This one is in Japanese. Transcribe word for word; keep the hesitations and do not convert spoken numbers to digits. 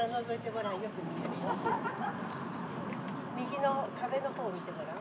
下を覗いてごらん。よく見てみます。右の壁の方を見てごらん。